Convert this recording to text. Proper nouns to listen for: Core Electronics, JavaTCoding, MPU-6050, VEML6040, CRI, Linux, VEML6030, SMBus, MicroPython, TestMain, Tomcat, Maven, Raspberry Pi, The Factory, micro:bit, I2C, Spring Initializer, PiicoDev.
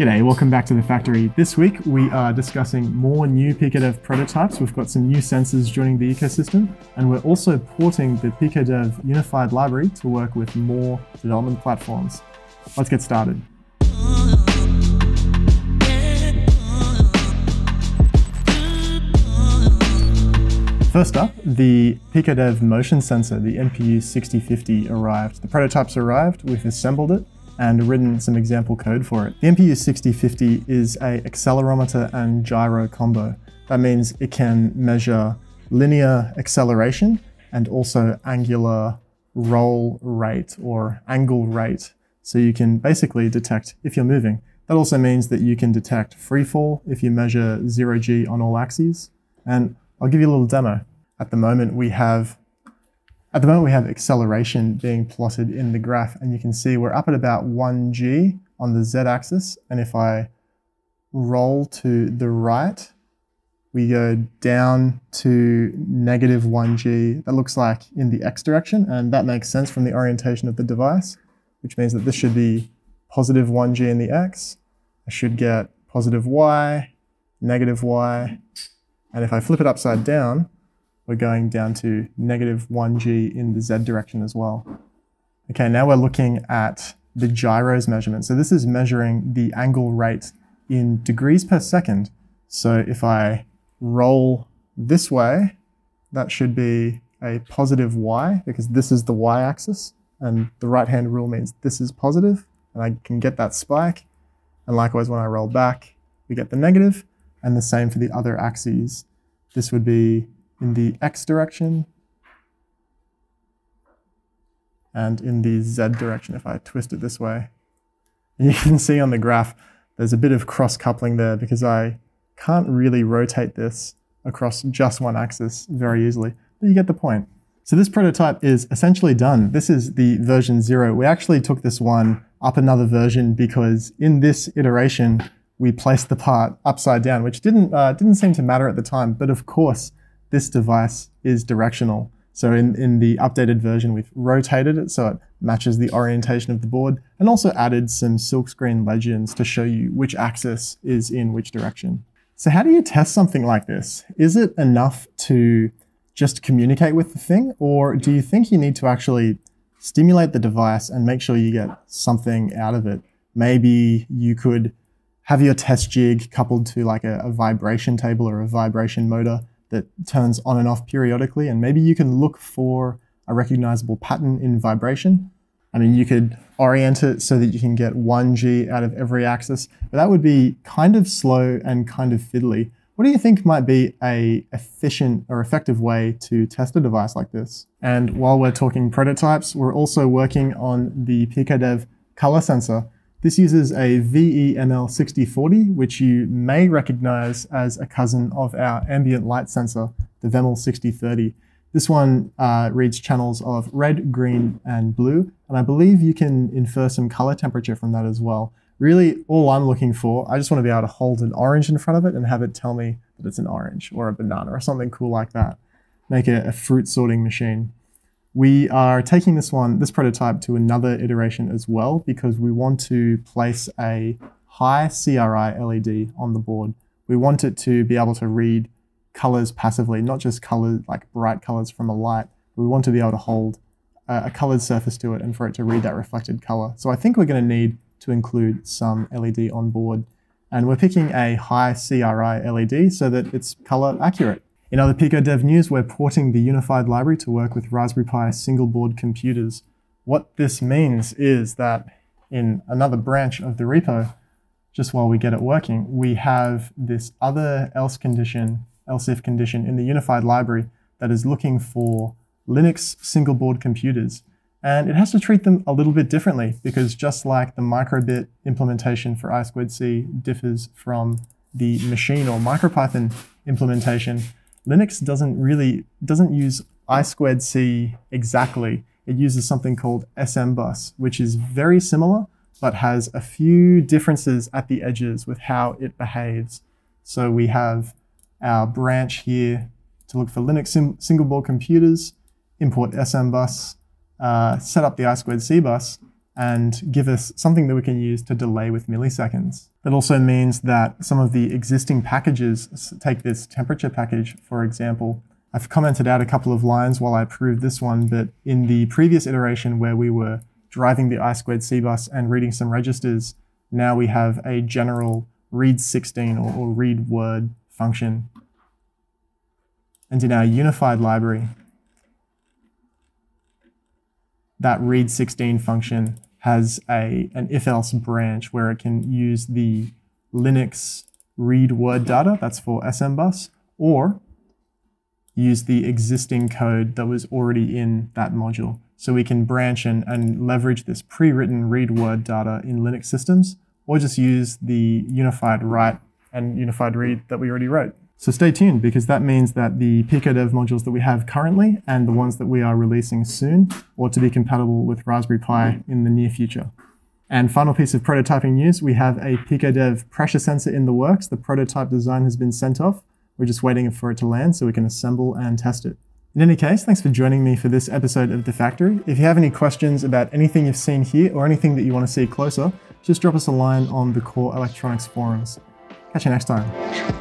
G'day, welcome back to the factory. This week we are discussing more new PiicoDev prototypes. We've got some new sensors joining the ecosystem, and we're also porting the PiicoDev unified library to work with more development platforms. Let's get started. First up, the PiicoDev motion sensor, the MPU-6050, arrived. The prototypes arrived, we've assembled it, and written some example code for it. The MPU-6050 is an accelerometer and gyro combo. That means it can measure linear acceleration and also angular roll rate or angle rate. So you can basically detect if you're moving. That also means that you can detect free fall if you measure 0G on all axes. And I'll give you a little demo. At the moment we have acceleration being plotted in the graph, and you can see we're up at about 1G on the z-axis, and if I roll to the right, we go down to negative 1G. That looks like in the x direction, and that makes sense from the orientation of the device, which means that this should be positive 1G in the x. I should get positive Y, negative Y, and if I flip it upside down, we're going down to negative 1G in the Z direction as well. Okay, now we're looking at the gyros measurement. So this is measuring the angle rate in degrees per second. So if I roll this way, that should be a positive Y, because this is the Y axis, and the right-hand rule means this is positive, and I can get that spike. And likewise, when I roll back, we get the negative, and the same for the other axes. This would be in the X direction and in the Z direction if I twist it this way. And you can see on the graph there's a bit of cross-coupling there, because I can't really rotate this across just one axis very easily, but you get the point. So this prototype is essentially done. This is the version 0. We actually took this one up another version because in this iteration we placed the part upside down, which didn't seem to matter at the time, but of course this device is directional. So in the updated version, we've rotated it so it matches the orientation of the board, and also added some silkscreen legends to show you which axis is in which direction. So how do you test something like this? Is it enough to just communicate with the thing, or do you think you need to actually stimulate the device and make sure you get something out of it? Maybe you could have your test jig coupled to like a vibration table or a vibration motor that turns on and off periodically, and maybe you can look for a recognizable pattern in vibration. I mean, you could orient it so that you can get 1G out of every axis, but that would be kind of slow and kind of fiddly. What do you think might be an efficient or effective way to test a device like this? And while we're talking prototypes, we're also working on the PiicoDev color sensor. This uses a VEML6040, which you may recognize as a cousin of our ambient light sensor, the VEML6030. This one reads channels of red, green, and blue, and I believe you can infer some color temperature from that as well. Really, all I'm looking for, I just want to be able to hold an orange in front of it and have it tell me that it's an orange or a banana or something cool like that. Make a fruit sorting machine. We are taking this prototype to another iteration as well, because we want to place a high CRI LED on the board. We want it to be able to read colors passively, not just colors like bright colors from a light. We want to be able to hold a colored surface to it and for it to read that reflected color. So I think we're going to need to include some LED on board, and we're picking a high CRI LED so that it's color accurate. In other PiicoDev news, we're porting the unified library to work with Raspberry Pi single board computers. What this means is that in another branch of the repo, just while we get it working, we have this other else if condition in the unified library that is looking for Linux single board computers. And it has to treat them a little bit differently, because just like the micro:bit implementation for I2C differs from the machine or MicroPython implementation, Linux doesn't use I2C exactly. It uses something called SMBus, which is very similar, but has a few differences at the edges with how it behaves. So we have our branch here to look for Linux single board computers, import SMBus, set up the I2C bus, and give us something that we can use to delay with milliseconds. That also means that some of the existing packages, take this temperature package, for example. I've commented out a couple of lines while I proved this one, but in the previous iteration where we were driving the I2C bus and reading some registers, now we have a general read 16 or read word function. And in our unified library, that read 16 function has an if-else branch where it can use the Linux read word data, that's for SMBus, or use the existing code that was already in that module. So we can branch and leverage this pre-written read word data in Linux systems, or just use the unified write and unified read that we already wrote. So stay tuned, because that means that the PiicoDev modules that we have currently and the ones that we are releasing soon ought to be compatible with Raspberry Pi in the near future. And final piece of prototyping news, we have a PiicoDev pressure sensor in the works. The prototype design has been sent off. We're just waiting for it to land so we can assemble and test it. In any case, thanks for joining me for this episode of The Factory. If you have any questions about anything you've seen here or anything that you want to see closer, just drop us a line on the Core Electronics forums. Catch you next time.